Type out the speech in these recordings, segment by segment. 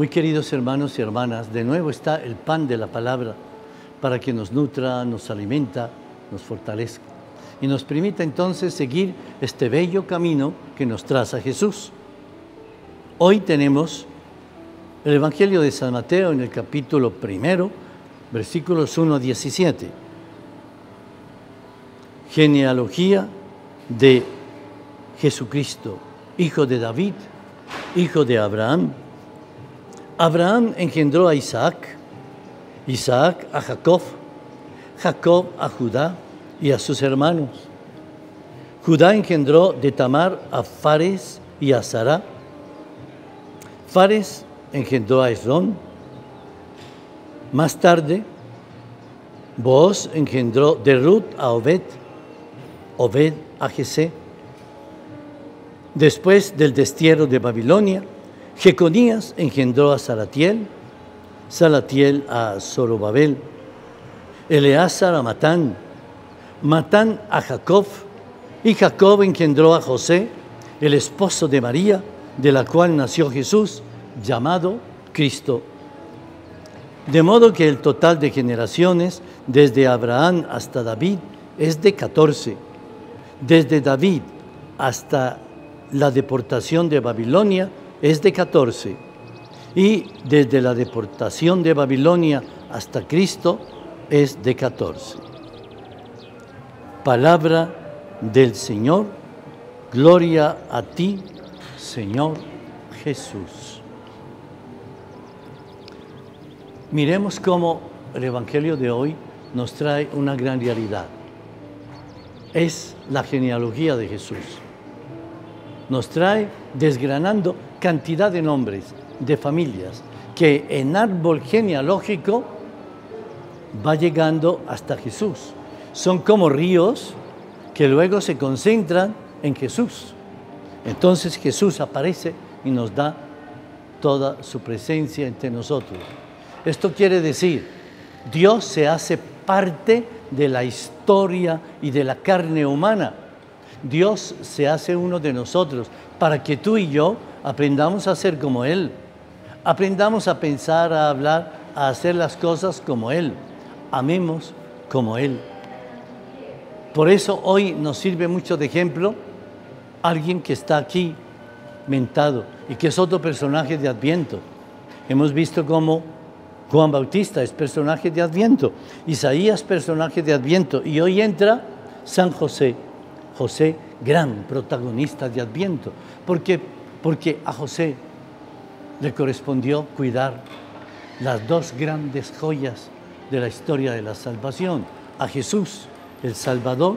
Muy queridos hermanos y hermanas, de nuevo está el pan de la palabra para que nos nutra, nos alimenta, nos fortalezca y nos permita entonces seguir este bello camino que nos traza Jesús. Hoy tenemos el Evangelio de San Mateo en el capítulo 1, versículos 1-17. Genealogía de Jesucristo, hijo de David, hijo de Abraham. Abraham engendró a Isaac, Isaac a Jacob, Jacob a Judá y a sus hermanos. Judá engendró de Tamar a Farés y a Zará. Farés engendró a Esrón. Más tarde, Boaz engendró de Ruth a Obed, Obed a Jesé. Después del destierro de Babilonia, Jeconías engendró a Salatiel, Salatiel a Zorobabel, Eleazar a Matán, Matán a Jacob, y Jacob engendró a José, el esposo de María, de la cual nació Jesús, llamado Cristo. De modo que el total de generaciones, desde Abraham hasta David, es de 14. Desde David hasta la deportación de Babilonia es de 14. Y desde la deportación de Babilonia hasta Cristo es de 14. Palabra del Señor, gloria a ti, Señor Jesús. Miremos cómo el Evangelio de hoy nos trae una gran realidad. Es la genealogía de Jesús. Nos trae desgranando cantidad de nombres, de familias, que en árbol genealógico va llegando hasta Jesús. Son como ríos que luego se concentran en Jesús. Entonces Jesús aparece y nos da toda su presencia entre nosotros. Esto quiere decir, Dios se hace parte de la historia y de la carne humana. Dios se hace uno de nosotros para que tú y yo aprendamos a ser como Él. Aprendamos a pensar, a hablar, a hacer las cosas como Él. Amemos como Él. Por eso hoy nos sirve mucho de ejemplo alguien que está aquí mentado y que es otro personaje de Adviento. Hemos visto cómo Juan Bautista es personaje de Adviento, Isaías personaje de Adviento, y hoy entra San José, José gran protagonista de Adviento. ¿Por qué? Porque a José le correspondió cuidar las dos grandes joyas de la historia de la salvación, a Jesús, el Salvador,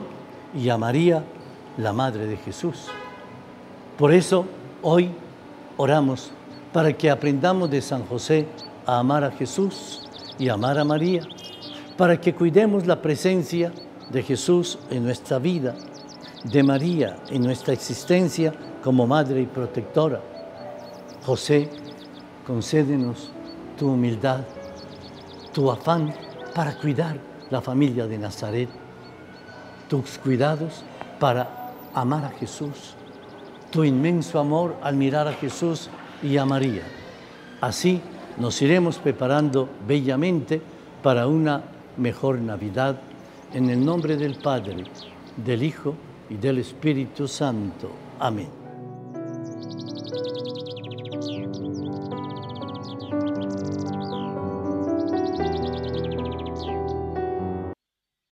y a María, la Madre de Jesús. Por eso hoy oramos para que aprendamos de San José a amar a Jesús y amar a María, para que cuidemos la presencia de Jesús en nuestra vida, de María en nuestra existencia como madre y protectora. José, concédenos tu humildad, tu afán para cuidar la familia de Nazaret, tus cuidados para amar a Jesús, tu inmenso amor al mirar a Jesús y a María. Así nos iremos preparando bellamente para una mejor Navidad, en el nombre del Padre, del Hijo y del Espíritu Santo. Amén.